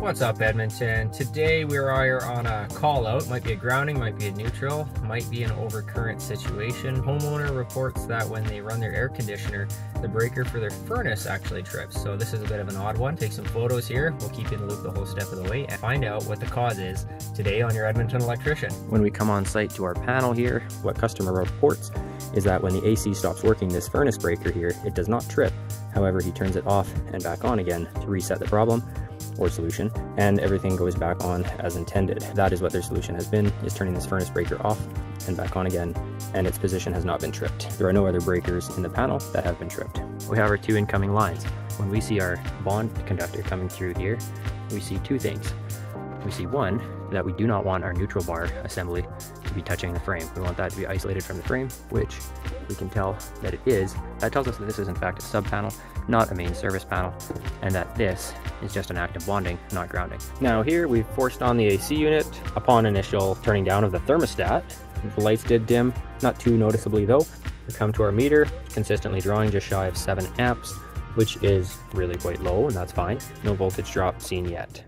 What's up, Edmonton? Today we are on a call out. Might be a grounding, might be a neutral, might be an overcurrent situation. Homeowner reports that when they run their air conditioner, the breaker for their furnace actually trips. So this is a bit of an odd one. Take some photos here. We'll keep you in the loop the whole step of the way and find out what the cause is today on your Edmonton electrician. When we come on site to our panel here, what customer reports is that when the AC stops working, this furnace breaker here, it does not trip. However, he turns it off and back on again to reset the problem or solution, and everything goes back on as intended. That is what their solution has been, is turning this furnace breaker off and back on again, and its position has not been tripped. There are no other breakers in the panel that have been tripped. We have our two incoming lines. When we see our bond conductor coming through here, we see two things. We see one, that we do not want our neutral bar assembly to be touching the frame. We want that to be isolated from the frame, which we can tell that it is. That tells us that this is in fact a sub panel, not a main service panel, and that this is just an act of bonding, not grounding. Now here we've forced on the AC unit. Upon initial turning down of the thermostat, the lights did dim, not too noticeably though. We come to our meter, consistently drawing just shy of 7 amps, which is really quite low, and that's fine. No voltage drop seen yet.